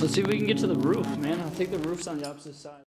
Let's see if we can get to the roof, man. I think the roof's on the opposite side.